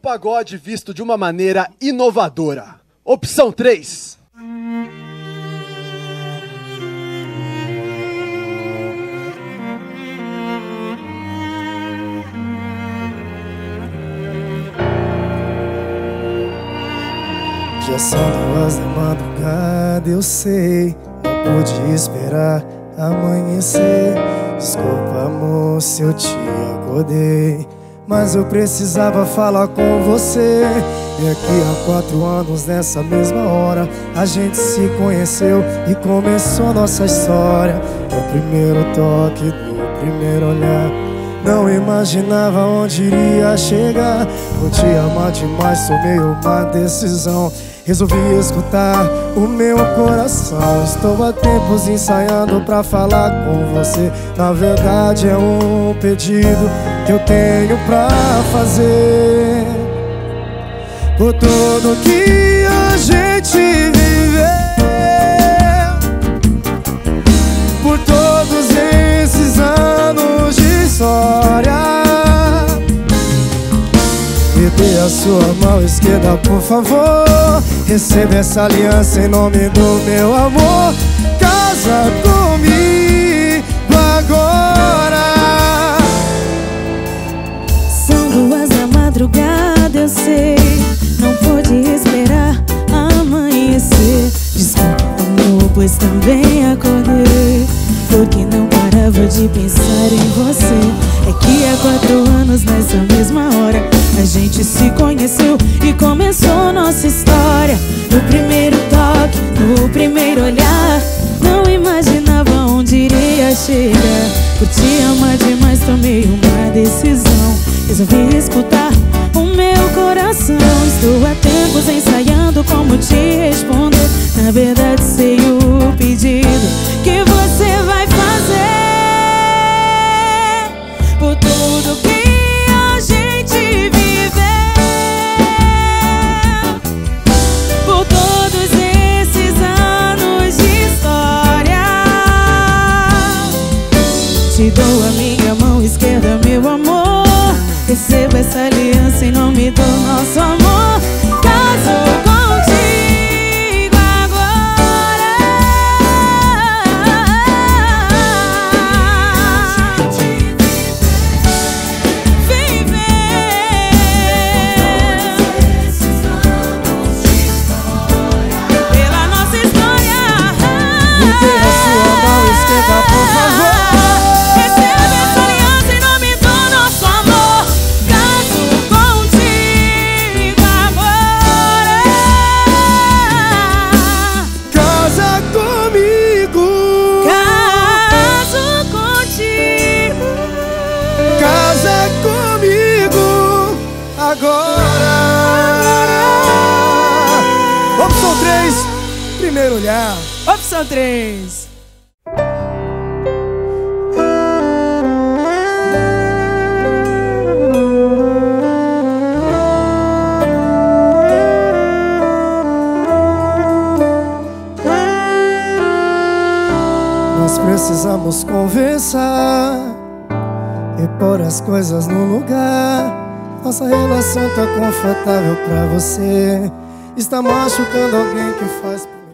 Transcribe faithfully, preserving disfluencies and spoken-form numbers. pagode visto de uma maneira inovadora. Opção três. Já são duas da madrugada, eu sei, não pude esperar amanhecer. Desculpa, amor, se eu te acordei, mas eu precisava falar com você. E aqui há quatro anos, nessa mesma hora, a gente se conheceu e começou nossa história. No primeiro toque, no primeiro olhar, não imaginava onde iria chegar. Vou te amar demais, tomei uma decisão, resolvi escutar o meu coração. Estou há tempos ensaiando pra falar com você. Na verdade é um pedido que eu tenho pra fazer. Por tudo que a gente viveu, por todos esses anos de história, me dê a sua mão esquerda, por favor. Receba essa aliança em nome do meu amor. Casa comigo agora. São duas da madrugada, eu sei, não pude esperar amanhecer. Desculpa, amor, pois também acordei, porque não parava de pensar em você. É que há quatro anos nessa mesma hora a gente se conheceu e começou nossa história. No primeiro toque, no primeiro olhar, não imaginava onde iria chegar. Por te amar demais tomei uma decisão, resolvi escutar o meu coração. Estou há tempos ensaiando como te responder. Na verdade sei o pedido que você vai fazer. Por tudo que te dou a minha mão esquerda, meu amor, receba essa aliança em nome do nosso amor. Caso contigo agora. Viver pela nossa história. Me dê a sua mão esquerda, por favor. Agora! Opção três, primeiro olhar. Opção três. Nós precisamos conversar e pôr as coisas no lugar. Nossa relação tá confortável pra você, está machucando alguém que faz...